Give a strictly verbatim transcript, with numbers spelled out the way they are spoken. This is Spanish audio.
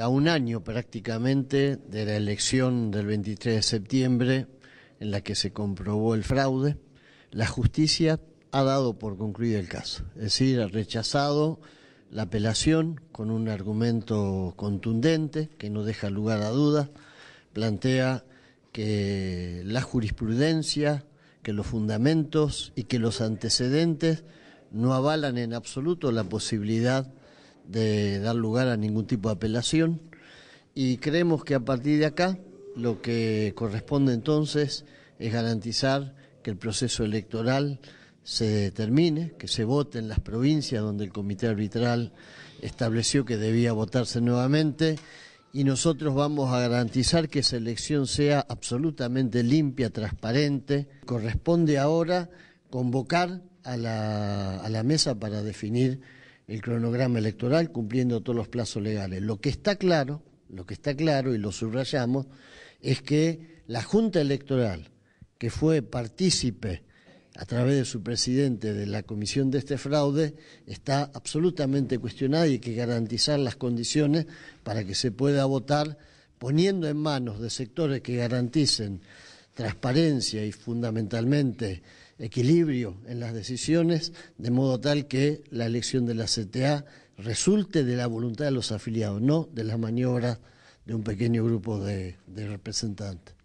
A un año prácticamente de la elección del veintitrés de septiembre, en la que se comprobó el fraude, la justicia ha dado por concluido el caso. Es decir, ha rechazado la apelación con un argumento contundente que no deja lugar a dudas. Plantea que la jurisprudencia, que los fundamentos y que los antecedentes no avalan en absoluto la posibilidad de dar lugar a ningún tipo de apelación, y creemos que a partir de acá lo que corresponde entonces es garantizar que el proceso electoral se termine, que se vote en las provincias donde el comité arbitral estableció que debía votarse nuevamente, y nosotros vamos a garantizar que esa elección sea absolutamente limpia, transparente. Corresponde ahora convocar a la, a la mesa para definir el cronograma electoral cumpliendo todos los plazos legales. Lo que está claro, lo que está claro y lo subrayamos, es que la Junta Electoral, que fue partícipe a través de su presidente de la comisión de este fraude, está absolutamente cuestionada, y hay que garantizar las condiciones para que se pueda votar poniendo en manos de sectores que garanticen transparencia y fundamentalmente equilibrio en las decisiones, de modo tal que la elección de la C T A resulte de la voluntad de los afiliados, no de las maniobras de un pequeño grupo de, de representantes.